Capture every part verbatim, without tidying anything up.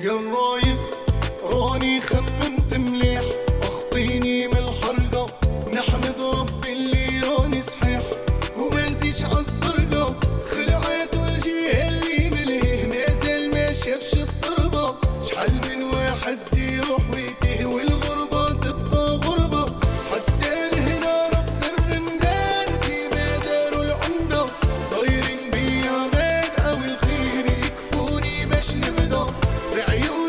يا الرايس راني خممت مليح، واخطيني من الحرقة، نحمد ربي اللي راني صحيح ومنسيش عالسرقة. خلعت وجهي اللي مليه مازال ما شافش الضربة، شحال من واحد يروح ويتيه والغربة تبقى غربة. حتى لهنا ربط الرندان كيما داروا العمدة، دايرين بيا غاد أو الخير يكفوني باش نبدا. في عيون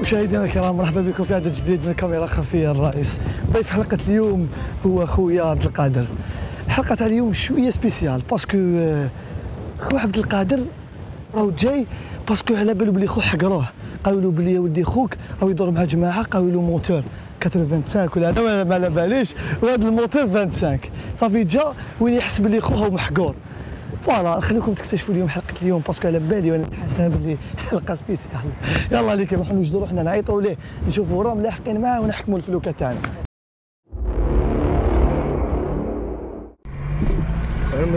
مشاهدينا الكرام، مرحبا بكم في عدد جديد من الكاميرا الخفية. الرئيس ضيف حلقة اليوم هو خويا عبد القادر. الحلقة تاع اليوم شوية سبيسيال باسكو خو عبد القادر راهو جاي باسكو على بالو بلي خو حقروه، قالوا له بلي يا ودي خوك راهو يدور مع جماعة، قالوا له موتور خمسة وثمانين ولا هذا ما على باليش، وهذا الموتور خمسة وخمسين صافي جا وين يحس بلي خوه هو محقور. فوالا نخليكم تكتشفوا اليوم حلقه اليوم باسكو على بالي وانا حاسه بلي حلقه سبيسيال. يلا عليك نروحوا نوجدوا روحنا، نعيطوا ليه نشوفوا راه ملاحقين معاه ونحكموا الفلوكه تاعنا. السلام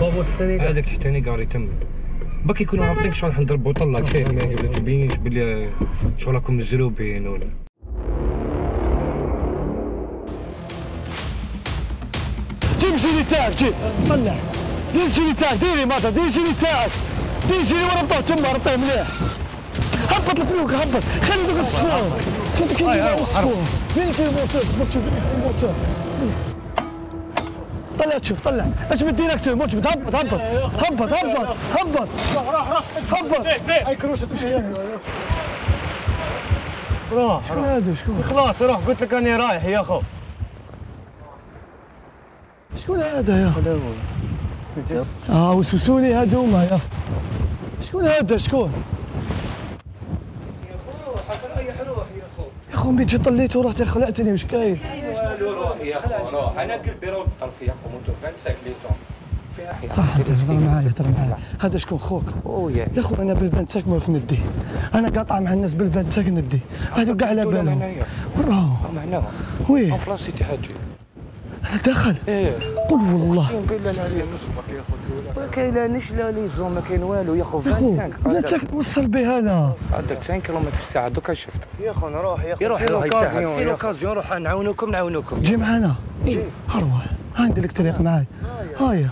بابا الثاني هذاك تحتاني قاري تم باك يكونوا عارفين شحال راح نضربوا طلاق شايف ما تبينش بلي شغل راكم مزروبين ولا دير تاعك جي طلع دير الجيلي تاعك ديري ماتا دير الجيلي تاعك دير الجيلي وربطوه تما ربطوه مليح هبط الفلوكه هبط خلي دوك الصفور خلي دوك الصفور فين فين الموتور اصبر تشوف فين الموتور طلع تشوف طلع اجبد ديريكتور موجبد هبط هبط هبط هبط هبط روح روح هبط اي كروشه تمشي يمين روح شكون هادو شكون خلاص روح قلت لك راني رايح يا خو شكون هذا يا؟ هذا هو. اه وسوسوني هذوما يا. شكون هذا شكون؟ يا خو حتى ريح روحي يا خو. يا خو ملي جيت طليتو رحت خلعتني واش كاين؟ والو روحي يا خو روح أنا قلبي راه طرفي يا خو موتور خمسة كليتون. صح هضر معايا هضر معايا هذا شكون خوك؟ يا خو انا بالفانتساك ما في ندي، انا قاطع مع الناس بالفانتساك ندي، هذو كاع على بالهم. وين راهو؟ معناها وين؟ اون فرنسي تحاجي. هذا داخل؟ ايه قل والله قل لا عليه نصبك يا خو ما كاينانيش لا ليزون ما كاين والو يا خو خمسة وخمسين خمسة وخمسين وصل بها انا عندك تسعين كيلومتر في الساعه دوكا شفت يا خو نروح يا خو يروح سي لوكازيون روح نعاونوكم نعاونوكم جي معنا جي اروح هندير لك طريق معايا هايا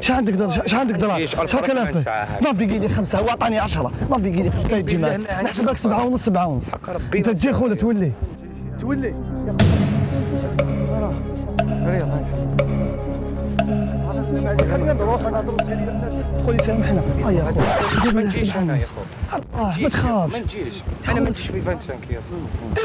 شحال عندك درجه شحال عندك درجه شحال كلافي نافيكي لي خمسه واعطاني عشرة نافيكي لي حتى يجي معاك نحسبك سبعه ونص سبعه ونص انت تجي خويا تولي تولي ادخل يسامحنا هيا خو ما تجيش هنا يا خو ما تخافش ما نجيش انا ما نجيش في خمسة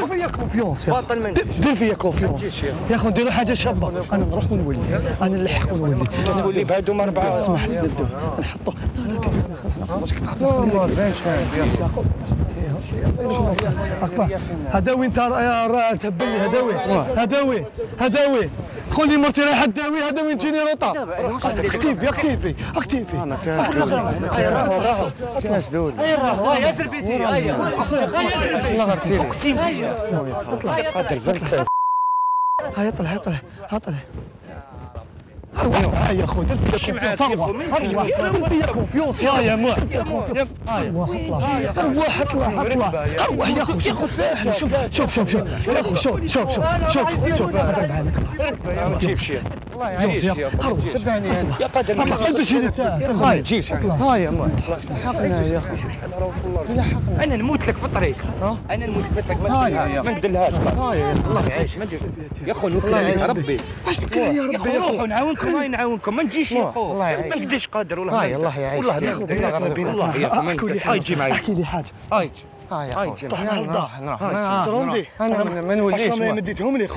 وخمسين يا خو دير فيا كونفيونس باطل ما نجيش دير فيا كونفيونس يا خو نديرو حاجه شابه انا نروح ونولي انا نلحق ونولي نولي بهادو اربعه اسمح لي نبداو نحطوه لا لا واش كتعرف ما باينش فاهم يا خو اكفى هداوي انت راه تهبل لي هداوي هداوي هداوي قول لي مرتي رايح هداوي هداوي تجيني روطه اكتيفي اكتيفي اكتيفي انا كاش راهو كاش دول اي راهو ياسر بيتي هيا طلع طلع طلع أروح يا خو درت فيا كونفيونس درت فيا كونفيونس يا يا مو أرواح اطلع أرواح اطلع اطلع أرواح يا خو شوف شوف شوف شوف يا خو شوف شوف شوف شوف شوف هضر معايا ما تجيبش الله يعيش يا ربي تبعني يا قادر ما تجيبش ما تجيبش ها يا الله لحقنا يا اخي شحال راه والله لحقنا انا نموت لك في الطريق انا نموت لك في الطريق ما ندلهاش الله يعيش ما يا اخو نوكل عليك ربي واش تكلم يا ربي روحوا نعاونكم الله يعاونكم ما نجيش يا اخو ما نقدش قادر والله الله يعيش والله يا اخي يجي معايا احكي لي حاجه هاي طحنا الضاح تروندي انا ما نوليش ما مديتهم لي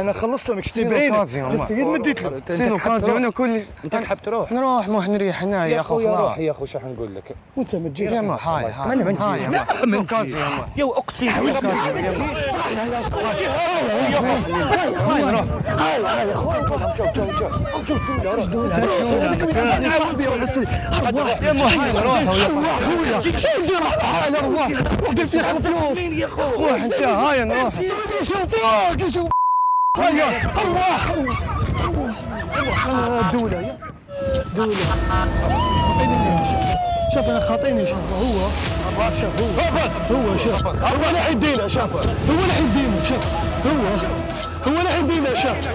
انا خلصتهم كشتي بعيني جست قد مديت له سينو كازيو انا كل انت حاب تروح نروح ما نريح هنا يا اخو روح يا اخو شحال نقول لك وانت ما تجيش ما هاي ما انا ما نجيش ما كازيو يا اقسم بالله يا اخو جو جو جو جو جو جو وقدر في الفلوس يا اخو روح انت هاي نروح يشوفوك يشوفوك هيا روح روح دوله دوله شوف انا خاطيني شوف هو شوف هو هو شوف هو اللي حيدينا شوف هو اللي حيدينا شوف هو هو اللي حيدينا شوف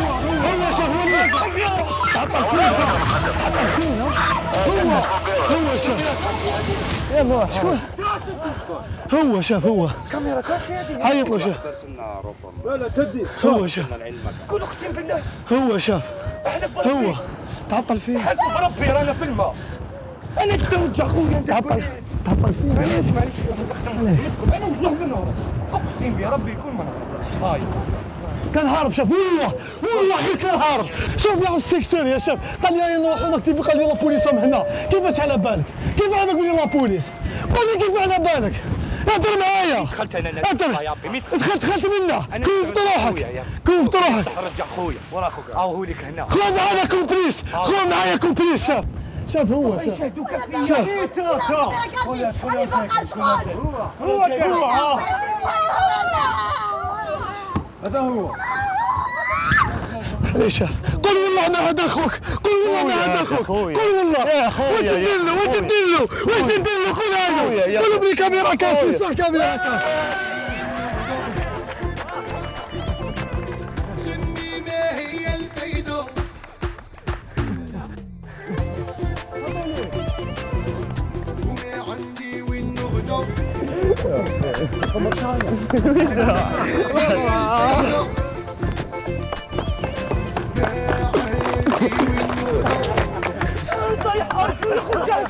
يلا هو هو هو شوف هو اللي حطها فينا هو هو شوف يلا شكون هو شاف هو كاميرا كاشفه عيط له شاف هو شاف كل اقسم بالله هو شاف هو تعطل فيه حسب ربي رانا في الماء انا تزوج اخويا انت تعطل تعطل فيه معليش معليش تخدم انا والله ما نهرب اقسم يا ربي يكون ما نهرب هاي كان هارب شاف والله والله غير كان هارب شوف يا السيكتور يا شاف قال لي نروح نكتب قال لي لا بوليس هنا كيفاش على بالك كيف على بالك بلي لا بوليس قول لي كيف على بالك هدر معايا دخلت انا يا ربي دخلت دخلت منه كوفت روحك كوفت روحك رجع خويا ورا اخوك عاوه لك هنا خذ معايا كومبليس خذ معايا كومبليس شاف شاف هو شاف شاف هو هو هذا هو ليش شاف قل والله ما هذا اخوك قل والله ما هذا اخوك قل والله يا خويا واش ندير له واش ندير له واش ندير له قول هذا قولوا بلي كاميرا كاشي صح كاميرا كاشي غني ما هي الفايده وما عندي وين نغدر يا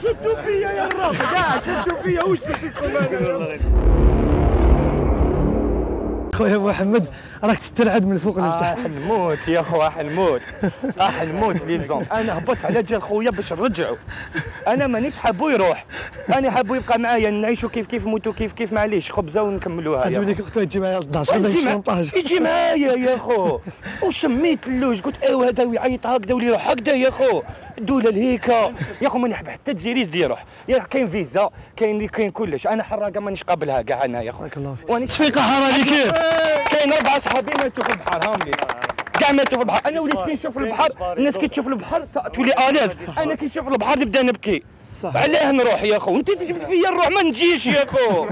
شدوا فيا يا الرب يا شدوا فيا وش بكم انا خويا محمد راك تترعد من فوق لتحت حنموت يا خو حنموت حنموت لي زون انا هبطت على جال خويا باش نرجعوا انا مانيش حابو يروح انا حابو يبقى معايا نعيشوا كيف كيف نموتوا كيف كيف معليش خبزه ونكملوها يا جبديك اختي تجي معايا للدار يجي معايا يا خو وشميت اللوج قلت ايوا هذا يعيط هكذا ولا يروح هكذا يا خو الدوله لهيكا يا خو ما نحب حتى تزيريز دي يروح يا كاين فيزا كاين كاين كلش انا حراقه مانيش قابلها كاع انا يا خو وانيش فيقه حرالي كيف كاين اربعه صحابي ماتوا في البحر هاهم لي كاع ماتوا في البحر انا وليت كي نشوف البحر الناس كي تشوف البحر تولي اليز انا كي نشوف البحر نبدا نبكي علاه نروح يا خو انت تجبد فيا نروح ما نجيش يا خو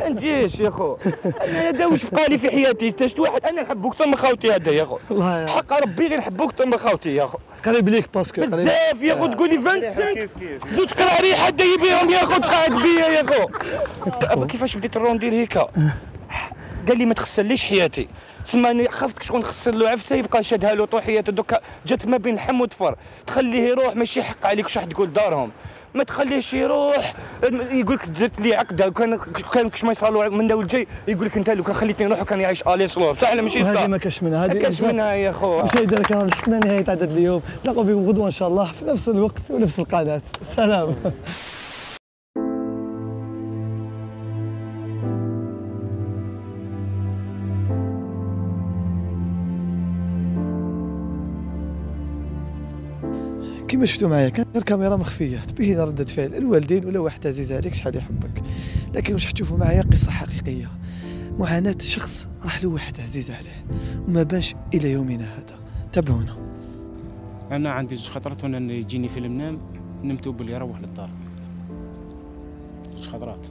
ما نجيش يا خو انا هذا واش بقى لي في حياتي تشت واحد انا نحبو اكثر من خاوتي هذا يا خو حق ربي غير نحبو اكثر من خاوتي يا خو قريب ليك باسكو بزاف يا خو تقول لي خمسة وعشرين بديت تقرا ريحه داي بيهم يا خو تقعد بيا يا خو كيفاش بديت الروندير هيكا قال لي ما تخسرليش حياتي سماني خفتك شكون نخسر له عفسه يبقى شادها له طول حياته دوكا جات ما بين حم وتفر تخليه يروح ماشي حق عليك شحال تقول دارهم ما تخليهش يروح يقول لك درت لي عقده وكان كان كش ما يصالوا من دول جاي يقول لك انت لو كان خليتني نروح وكان يعيش اليس روح صح ولا ماشي صح هذه ما كاش منها هذه كاش منها يا خو مش هيدا كان لحقنا نهايه عدد اليوم نلقاو بكم غدوه ان شاء الله في نفس الوقت ونفس القناه سلام كما شفتوا معايا كان غير كاميرا مخفيه تبين ردة فعل الوالدين ولا واحد عزيز عليك شحال يحبك لكن واش حتشوفوا معايا قصه حقيقيه معاناه شخص راح له واحد عزيز عليه وما باش الى يومنا هذا تابعونا. انا عندي زوج خطرات وانا يجيني في المنام نمتو بلي روح للدار زوج خطرات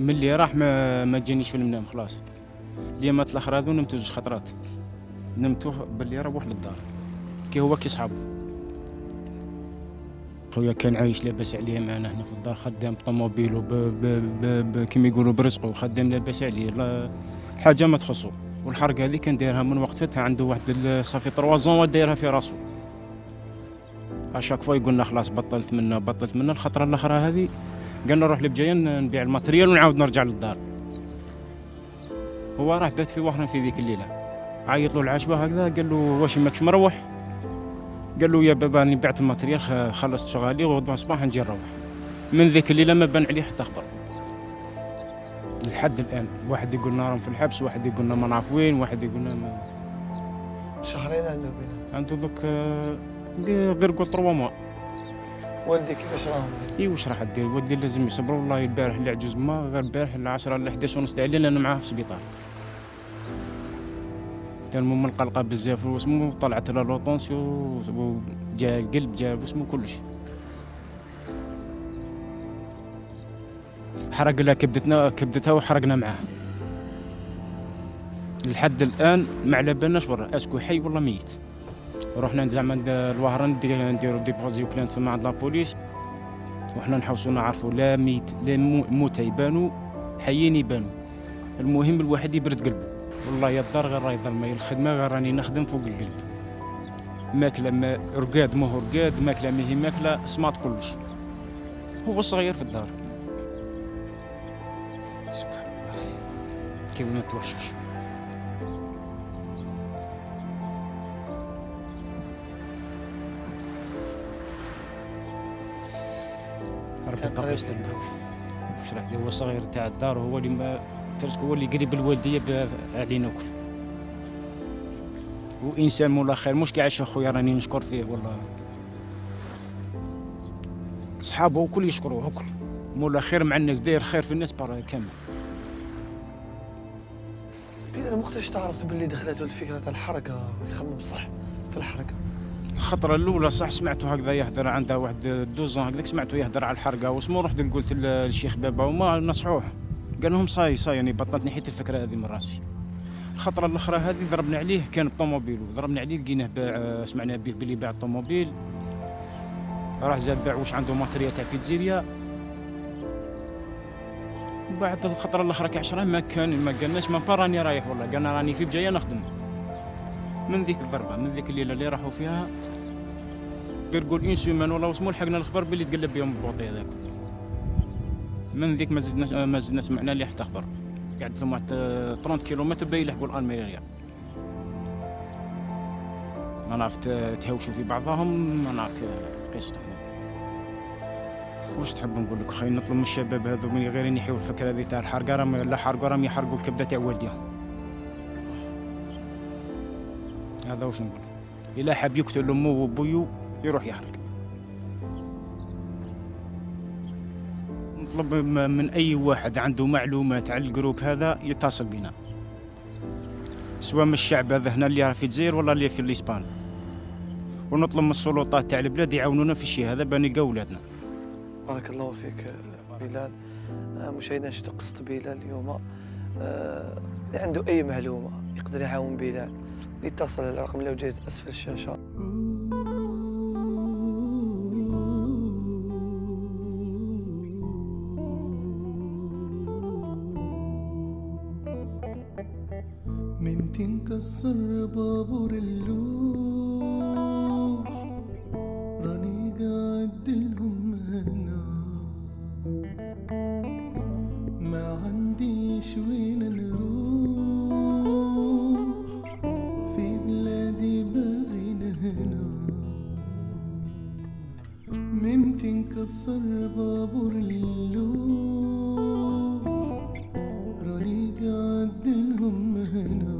ملي راح ما, ما جانيش في المنام خلاص اليوم الاخر هذو نمتو زوج خطرات نمتوه باللي روح للدار كي هو كي صحابو. خويا كان عايش لاباس عليه معنا هنا في الدار، خدام بطوموبيلو كيما يقولوا برزقو، خدام لاباس عليه، حاجه ما تخصو. والحرق هذه كان دايرها من وقتها، عنده واحد صافي تروا زون دايرها في راسو. اشاك فوا يقولنا خلاص بطلت منا بطلت منا الخطره الاخرى هذه قالنا نروح لبجايه نبيع الماتريال ونعاود نرجع للدار. هو راه بات في وهران في ذيك الليله، عيط له العشوه هكذا قال له واش ماكش مروح؟ قال له يا بابا راني بعت الماتريال خلصت شغالي وغدوه الصباح نجي نروح. من ذيك الليله ما بان عليه حتى خبر لحد الان. واحد يقول لنا راهم في الحبس، واحد يقول لنا ما نعرف وين، واحد يقول لنا ما... شهرين عنده بينا عنده دوك غير قول تروا موا. والدي كيفاش راهم؟ اي واش راح دير؟ والدي لازم يصبر والله. البارح اللي عجوز ما غير البارح العشرة ولا احداش ونص تاع الليل انا معاه في السبيطار. كان المهم القلقه بزاف واسمو طلعت لا لوطونسيو وجا القلب جا واسمو كلش. حرق لها كبدتنا كبدتها وحرقنا معاه. لحد الان ما على بالناش وراه اسكو حي ولا ميت. رحنا زعما لوهران نديرو ديبوزي وكلانت فما عند لابوليس وحنا نحوسو نعرفو لا ميت لا موتى يبانو حيين يبانو. المهم الواحد يبرد قلبو. والله يا الدار غير راهي ظلمه، الخدمه غير راني نخدم فوق القلب. ماكله ما رقاد ماهو رقاد، ماكله ماهي ماكله، سماط كلش. هو صغير في الدار. سبحان الله كيف ما توحشوش. ربي يبقى يستربك. واش راح هو الصغير تاع الدار، هو اللي ما ترسك، هو اللي قريب الوالديه علينا كل. وانسان مولا خير مش كي عايش اخويا، راني نشكر فيه والله. صحابه وكل يشكروه وكل مولا خير مع الناس، داير خير في الناس برا كامل. بينا وقتاش تعرفت باللي دخلت الفكره تاع الحركه يخمم صح في الحركه؟ الخطره الاولى صح سمعته هكذا يهدر، عندها واحد دوزون هكذاك سمعته يهدر على الحرقه واسمو. رحت قلت للشيخ بابا وما نصحوه، قال لهم صاي صاي يعني بطلت نحيت الفكره هذه من راسي. الخطره الاخرى هذه ضربنا عليه كان بطوموبيلو، ضربنا عليه لقيناه باع، سمعنا به بلي باع الطوموبيل، راح زاد باع واش عنده ماتريال تاع بيتزيريا. وبعد الخطره الاخرى كي عشرة ما كان ما قالناش ما راني رايح والله، قالنا راني في بجايه نخدم. من ذيك الضربه من ذيك الليله اللي راحوا فيها غير قول اون سيمان ولا وسمو لحقنا الخبر باللي تقلب بهم البوطي هذاك. من ذيك ما زدناش ما زدنا سمعنا لي حتى خبر. قعدت لهم واحد ثلاثين كيلومتر باين يلحقوا الالميريا. ما نعرف تهاوشوا في بعضهم، ما نعرف قصتهم. واش تحب نقول لك خاين؟ نطلب من الشباب هذو من غير ينحيوا الفكره هذه تاع الحرقه، راهم لا حرقوا راهم يحرقوا الكبده تاع والديهم. هذا واش نقول. إلا حاب يقتل امه وبويو يروح يحرق. نطلب من اي واحد عنده معلومات على الجروب هذا يتصل بنا، سواء من الشعب هذا هنا اللي راه في الجزائر ولا اللي في الاسبان، ونطلب من السلطات تاع البلاد يعاونونا في الشيء هذا بان نلقاو ولادنا. بارك الله فيك بلال. مشاهدينا شفتوا قصة بلال اليوم. اللي عنده اي معلومه يقدر يعاون بلال يتصل على الرقم اللي جايز اسفل الشاشه. من تنكسر بابور اللوح راني قاعد لهم هنا، ما عنديش وين نروح في بلادي باغينا هنا. من تنكسر بابور اللوح راني قاعد لهم هنا،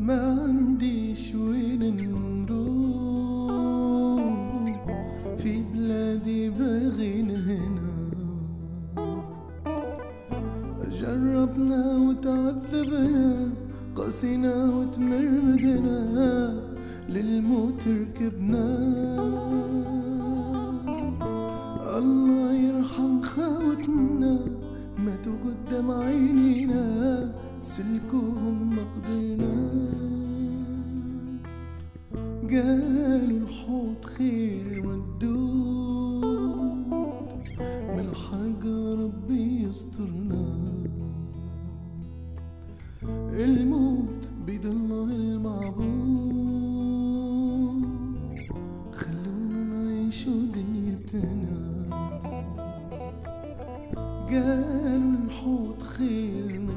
ما عنديش وين نروح في بلادي باغينا هنا. جربنا وتعذبنا، قاسينا وتمرمدنا، للموت ركبنا. الله يرحم خاوتنا ماتوا قدام عينينا، سلكهم ما قدرنا، قالوا الحوض خير مدود من الحرقة ربي يسترنا. الموت بيد الله المعبود، خلونا نعيشوا دنيتنا. قالوا الحوض خير مدود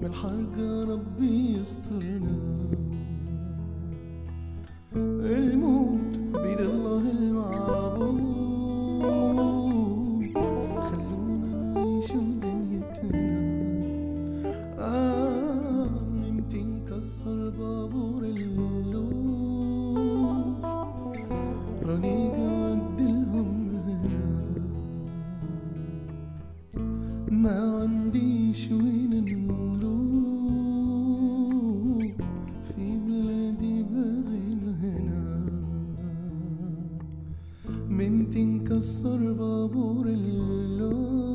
من الحرقة ربي يسترنا. الموت بيد الله المعبود، خلونا نعيشوا دنيتنا. آه نمتي نكسر بابور اللوح، راني قعدلهم ما عنديش وين نروح، في بلادي بغير هنا. منتي نكسر بابور اللوح،